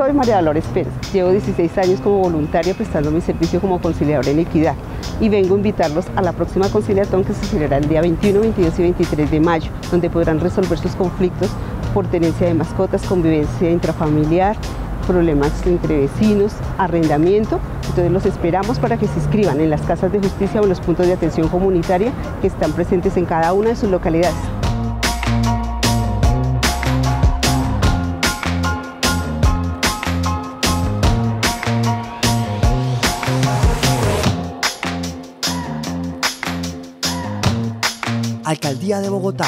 Soy María Dolores Pérez, llevo 16 años como voluntaria prestando mi servicio como conciliadora en equidad y vengo a invitarlos a la próxima conciliatón que se celebrará el día 21, 22 y 23 de mayo, donde podrán resolver sus conflictos por tenencia de mascotas, convivencia intrafamiliar, problemas entre vecinos, arrendamiento. Entonces los esperamos para que se inscriban en las casas de justicia o en los puntos de atención comunitaria que están presentes en cada una de sus localidades. Alcaldía de Bogotá.